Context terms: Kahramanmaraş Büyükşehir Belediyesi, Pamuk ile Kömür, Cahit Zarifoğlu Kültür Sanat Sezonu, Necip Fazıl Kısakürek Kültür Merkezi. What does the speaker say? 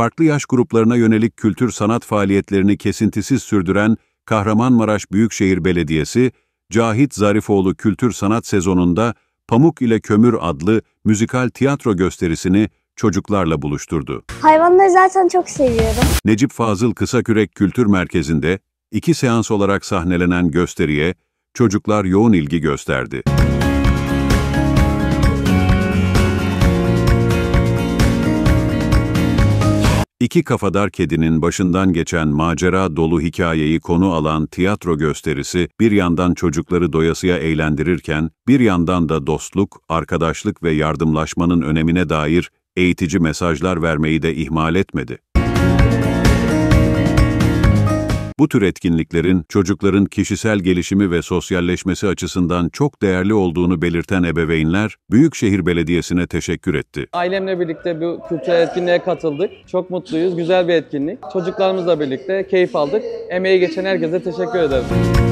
farklı yaş gruplarına yönelik kültür sanat faaliyetlerini kesintisiz sürdüren Kahramanmaraş Büyükşehir Belediyesi, Cahit Zarifoğlu Kültür Sanat Sezonu'nda Pamuk ile Kömür adlı müzikal tiyatro gösterisini çocuklarla buluşturdu. Hayvanları zaten çok seviyorum. Necip Fazıl Kısakürek Kültür Merkezi'nde 2 seans olarak sahnelenen gösteriye çocuklar yoğun ilgi gösterdi. İki kafadar kedinin başından geçen macera dolu hikayeyi konu alan tiyatro gösterisi bir yandan çocukları doyasıya eğlendirirken bir yandan da dostluk, arkadaşlık ve yardımlaşmanın önemine dair eğitici mesajlar vermeyi de ihmal etmedi. Bu tür etkinliklerin çocukların kişisel gelişimi ve sosyalleşmesi açısından çok değerli olduğunu belirten ebeveynler Büyükşehir Belediyesi'ne teşekkür etti. Ailemle birlikte bu kültürel etkinliğe katıldık. Çok mutluyuz. Güzel bir etkinlik. Çocuklarımızla birlikte keyif aldık. Emeği geçen herkese teşekkür ederim.